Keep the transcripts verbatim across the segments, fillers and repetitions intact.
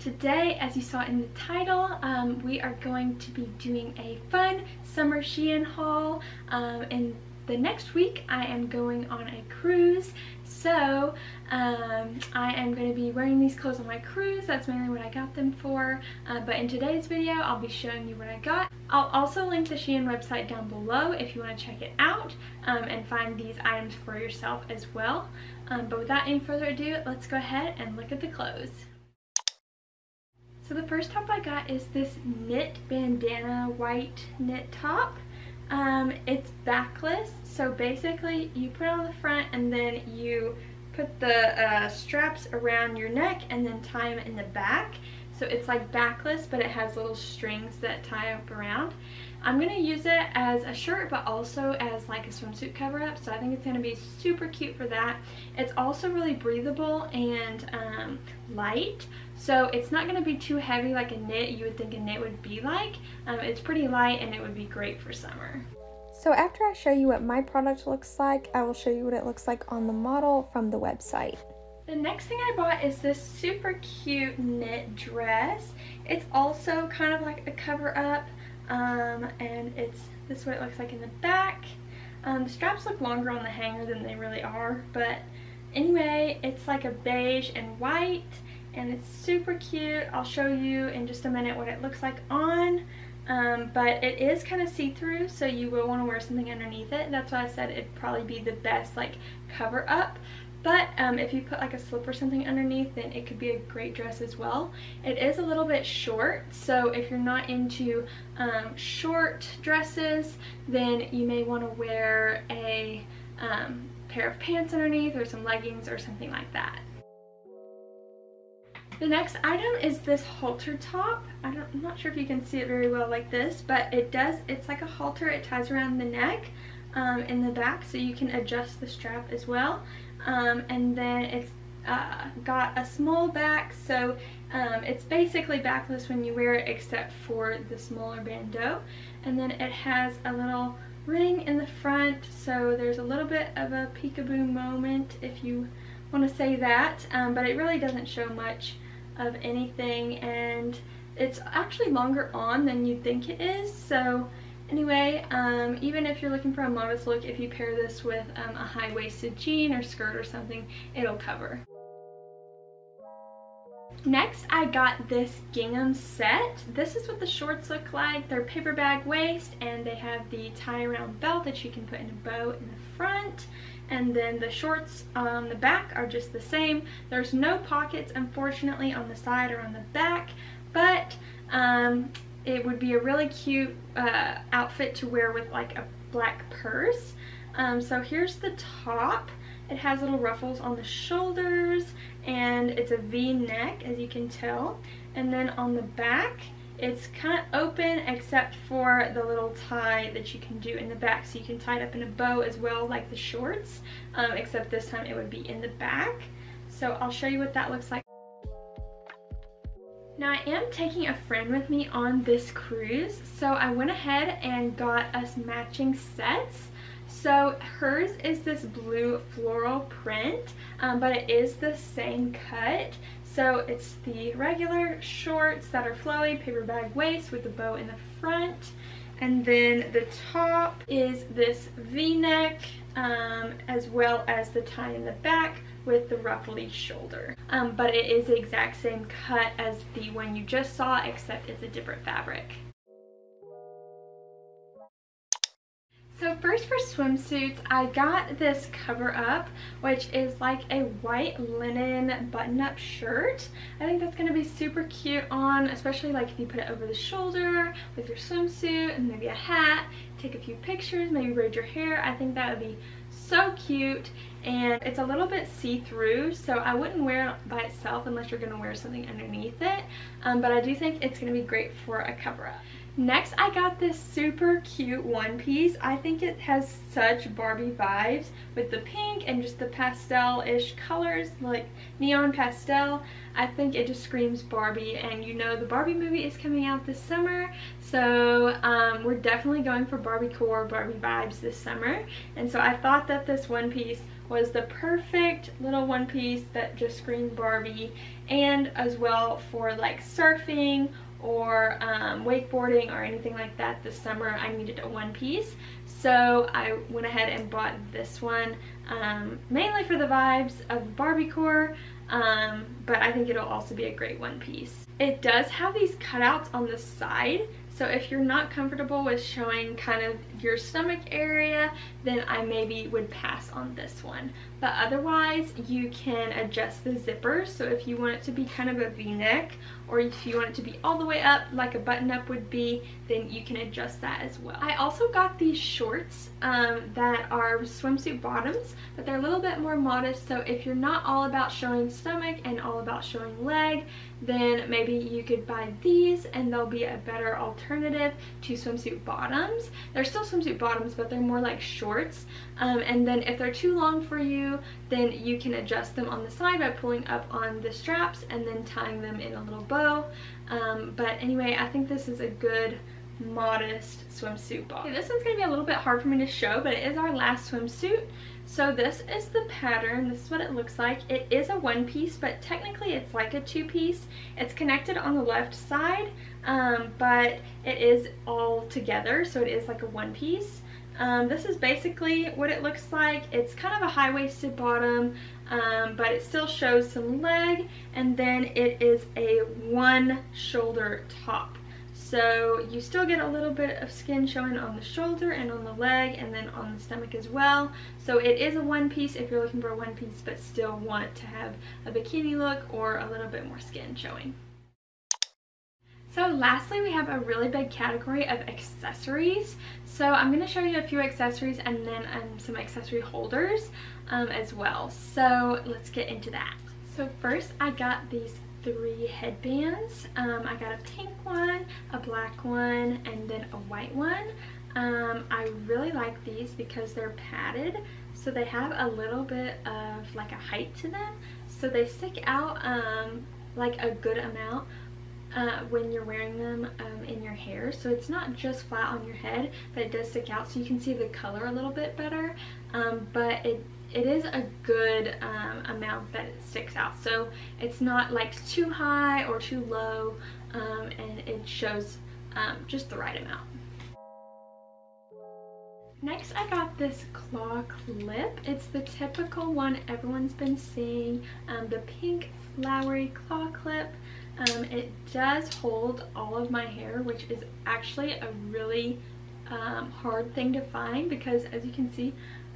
Today, as you saw in the title, um, we are going to be doing a fun summer Shein haul. Um, in the next week, I am going on a cruise, so um, I am going to be wearing these clothes on my cruise. That's mainly what I got them for, uh, but in today's video, I'll be showing you what I got. I'll also link the Shein website down below if you want to check it out um, and find these items for yourself as well. Um, but without any further ado, let's go ahead and look at the clothes. So the first top I got is this knit bandana white knit top. Um, it's backless, so basically you put it on the front and then you put the uh, straps around your neck and then tie them in the back. So it's like backless, but it has little strings that tie up around. I'm going to use it as a shirt, but also as like a swimsuit cover up. So I think it's going to be super cute for that. It's also really breathable and um, light. So it's not going to be too heavy like a knit you would think a knit would be like. Um, it's pretty light and it would be great for summer. So after I show you what my product looks like, I will show you what it looks like on the model from the website. The next thing I bought is this super cute knit dress. It's also kind of like a cover up, um, and it's this is what it looks like in the back. Um, the straps look longer on the hanger than they really are, but anyway, it's like a beige and white, and it's super cute. I'll show you in just a minute what it looks like on, um, but it is kind of see-through, so you will want to wear something underneath it. That's why I said it'd probably be the best like cover up. But um, if you put like a slip or something underneath, then it could be a great dress as well. It is a little bit short, so if you're not into um, short dresses, then you may want to wear a um, pair of pants underneath or some leggings or something like that. The next item is this halter top. I don't, I'm not sure if you can see it very well like this, but it does, it's like a halter. It ties around the neck um, in the back, so you can adjust the strap as well. Um, and then it's uh, got a small back, so um, it's basically backless when you wear it except for the smaller bandeau. And then it has a little ring in the front, so there's a little bit of a peekaboo moment if you want to say that, um, but it really doesn't show much of anything, and it's actually longer on than you'd think it is. So anyway, um, even if you're looking for a modest look, if you pair this with um, a high-waisted jean or skirt or something, it'll cover. Next, I got this gingham set. This is what the shorts look like. They're paper bag waist, and they have the tie-around belt that you can put in a bow in the front. And then the shorts on the back are just the same. There's no pockets, unfortunately, on the side or on the back, but um, it would be a really cute uh, outfit to wear with like a black purse. Um, so here's the top. It has little ruffles on the shoulders, and it's a V-neck, as you can tell. And then on the back, it's kind of open except for the little tie that you can do in the back. So you can tie it up in a bow as well, like the shorts, um, except this time it would be in the back. So I'll show you what that looks like. Now I am taking a friend with me on this cruise, so I went ahead and got us matching sets. So hers is this blue floral print, um, but it is the same cut. So it's the regular shorts that are flowy, paper bag waist with the bow in the front. And then the top is this V-neck, um, as well as the tie in the back with the ruffly shoulder, um, but it is the exact same cut as the one you just saw, except it's a different fabric. So first for swimsuits, I got this cover up, which is like a white linen button-up shirt. I think that's going to be super cute on, especially like if you put it over the shoulder with your swimsuit and maybe a hat, take a few pictures, maybe braid your hair. I think that would be so cute, and it's a little bit see-through, so I wouldn't wear it by itself unless you're going to wear something underneath it, um, but I do think it's going to be great for a cover-up. Next, I got this super cute one piece. I think it has such Barbie vibes with the pink and just the pastel-ish colors, like neon pastel. I think it just screams Barbie, and you know the Barbie movie is coming out this summer, so um, we're definitely going for Barbiecore, Barbie vibes this summer, and so I thought that this one piece was the perfect little one piece that just screamed Barbie, and as well for like surfing or um, wakeboarding or anything like that this summer. I needed a one piece, so I went ahead and bought this one, um, mainly for the vibes of Barbiecore, um, but I think it'll also be a great one piece. It does have these cutouts on the side, so if you're not comfortable with showing kind of your stomach area, then I maybe would pass on this one. But otherwise, you can adjust the zipper, so if you want it to be kind of a V-neck, or if you want it to be all the way up like a button-up would be, then you can adjust that as well. I also got these shorts um, that are swimsuit bottoms, but they're a little bit more modest, so if you're not all about showing stomach and all about showing leg, then maybe you could buy these and they'll be a better alternative to swimsuit bottoms. They're still swimsuit bottoms, but they're more like shorts, um, and then if they're too long for you, then you can adjust them on the side by pulling up on the straps and then tying them in a little bow. Um, but anyway, I think this is a good modest swimsuit bottom. Okay, this one's gonna be a little bit hard for me to show, but it is our last swimsuit. So this is the pattern, this is what it looks like. It is a one piece, but technically it's like a two piece. It's connected on the left side, um, but it is all together, so it is like a one piece. Um, this is basically what it looks like. It's kind of a high-waisted bottom, um, but it still shows some leg, and then it is a one shoulder top. So you still get a little bit of skin showing on the shoulder and on the leg and then on the stomach as well. So it is a one piece if you're looking for a one piece but still want to have a bikini look or a little bit more skin showing. So lastly, we have a really big category of accessories. So I'm going to show you a few accessories and then um, some accessory holders um, as well. So let's get into that. So first, I got these three headbands. Um, I got a pink one, a black one, and then a white one. Um, I really like these because they're padded, so they have a little bit of like a height to them. So they stick out um, like a good amount uh, when you're wearing them um, in your hair. So it's not just flat on your head, but it does stick out, so you can see the color a little bit better. Um, but it It is a good um, amount that it sticks out, so it's not like too high or too low, um, and it shows um, just the right amount. Next, I got this claw clip. It's the typical one everyone's been seeing, um, the pink flowery claw clip. Um, it does hold all of my hair, which is actually a really um, hard thing to find because, as you can see,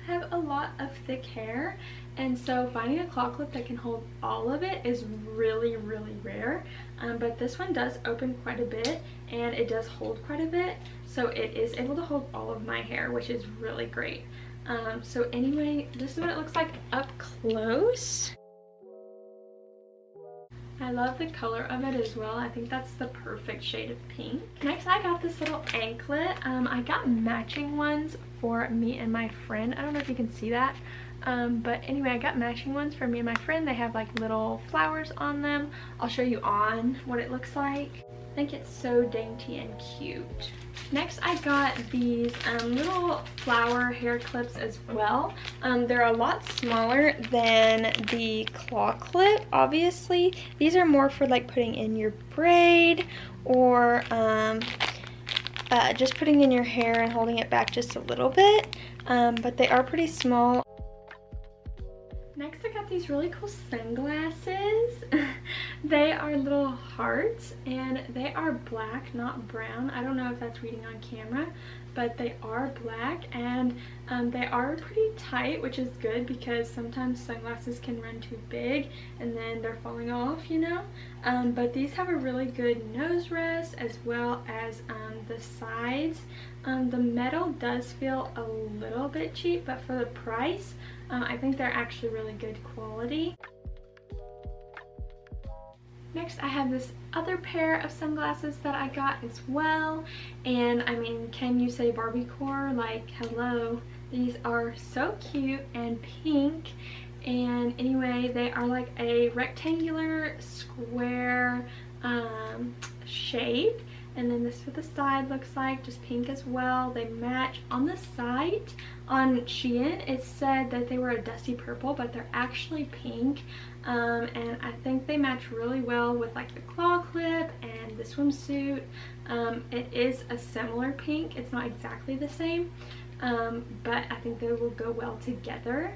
have a lot of thick hair, and so finding a claw clip that can hold all of it is really really rare, um, but this one does open quite a bit and it does hold quite a bit, so it is able to hold all of my hair, which is really great. Um, so anyway, this is what it looks like up close. I love the color of it as well. I think that's the perfect shade of pink. Next, I got this little anklet. Um, I got matching ones for me and my friend. I don't know if you can see that, um, but anyway, I got matching ones for me and my friend. They have like little flowers on them. I'll show you on what it looks like. I think it's so dainty and cute. Next, I got these um, little flower hair clips as well. Um, they're a lot smaller than the claw clip, obviously. These are more for like putting in your braid or um, uh, just putting in your hair and holding it back just a little bit, um, but they are pretty small. Next, I got these really cool sunglasses. They are little hearts and they are black, not brown. I don't know if that's reading on camera, but they are black, and um, they are pretty tight, which is good because sometimes sunglasses can run too big and then they're falling off, you know. Um, but these have a really good nose rest as well as um, the sides. Um, the metal does feel a little bit cheap, but for the price, um, I think they're actually really good quality. Next, I have this other pair of sunglasses that I got as well, and I mean, can you say Barbiecore? Like, hello. These are so cute and pink, and anyway, they are like a rectangular square um, shape, And then this is what the side looks like, just pink as well. They match. On the site on Shein, it said that they were a dusty purple, but they're actually pink. Um, and I think they match really well with like the claw clip and the swimsuit. Um, it is a similar pink. It's not exactly the same, um, but I think they will go well together.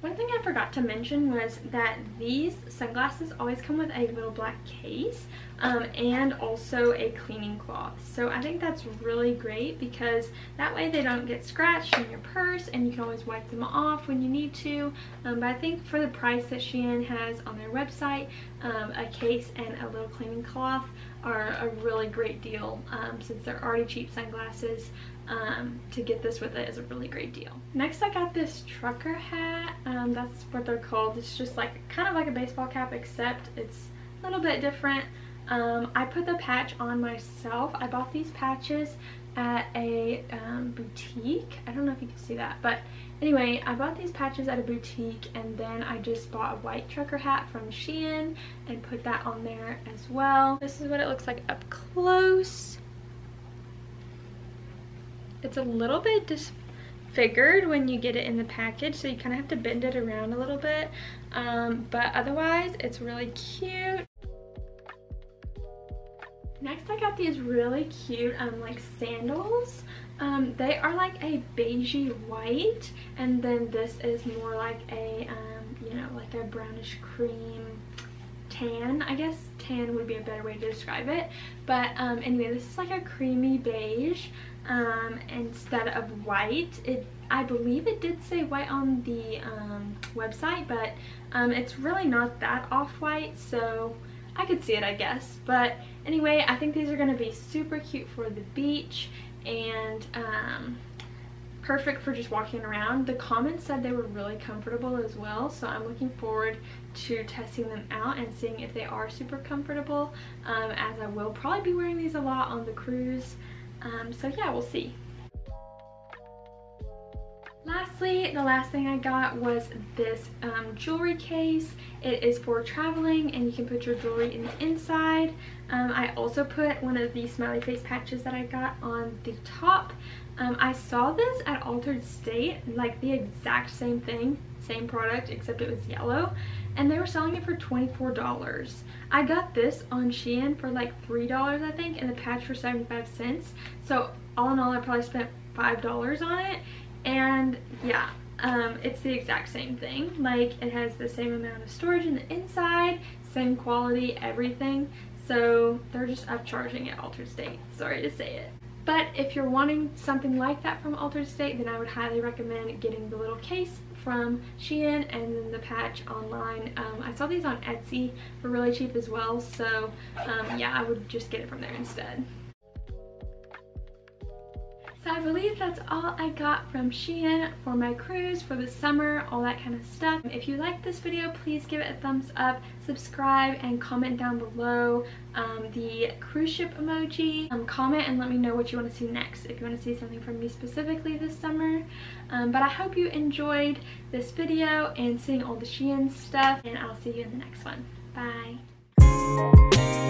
One thing I forgot to mention was that these sunglasses always come with a little black case um, and also a cleaning cloth. So I think that's really great because that way they don't get scratched in your purse and you can always wipe them off when you need to. Um, but I think for the price that Shein has on their website, um, a case and a little cleaning cloth are a really great deal, um, since they're already cheap sunglasses. Um, to get this with it is a really great deal. Next, I got this trucker hat. Um, that's what they're called. It's just like kind of like a baseball cap, except it's a little bit different. Um, I put the patch on myself. I bought these patches at a um, boutique. I don't know if you can see that, but anyway, I bought these patches at a boutique, and then I just bought a white trucker hat from Shein and put that on there as well. This is what it looks like up close. It's a little bit disfigured when you get it in the package, so you kind of have to bend it around a little bit, um, but otherwise it's really cute. Next, I got these really cute um, like sandals. Um, they are like a beigey white, and then this is more like a, um, you know, like a brownish cream tan. I guess tan would be a better way to describe it, but um, anyway, this is like a creamy beige. Um, instead of white. It, I believe it did say white on the um, website, but um, it's really not that off-white, so I could see it, I guess. But anyway, I think these are going to be super cute for the beach and um, perfect for just walking around. The comments said they were really comfortable as well, so I'm looking forward to testing them out and seeing if they are super comfortable, um, as I will probably be wearing these a lot on the cruise. Um, so yeah, we'll see. Lastly, the last thing I got was this um, jewelry case. It is for traveling, and you can put your jewelry in the inside. Um, I also put one of the smiley face patches that I got on the top. Um, I saw this at Altered State, like the exact same thing, same product, except it was yellow, and they were selling it for twenty-four dollars. I got this on Shein for like three dollars, I think, and the patch for seventy-five cents. So all in all, I probably spent five dollars on it. And yeah, um, it's the exact same thing. Like, it has the same amount of storage in the inside, same quality, everything. So they're just upcharging at Altered State. Sorry to say it. But if you're wanting something like that from Altered State, then I would highly recommend getting the little case from Shein and then the patch online. Um, I saw these on Etsy for really cheap as well, so um, yeah, I would just get it from there instead. So I believe that's all I got from Shein for my cruise, for the summer, all that kind of stuff. If you liked this video, please give it a thumbs up, subscribe, and comment down below um, the cruise ship emoji. Um, comment and let me know what you want to see next, if you want to see something from me specifically this summer. Um, but I hope you enjoyed this video and seeing all the Shein stuff, and I'll see you in the next one. Bye!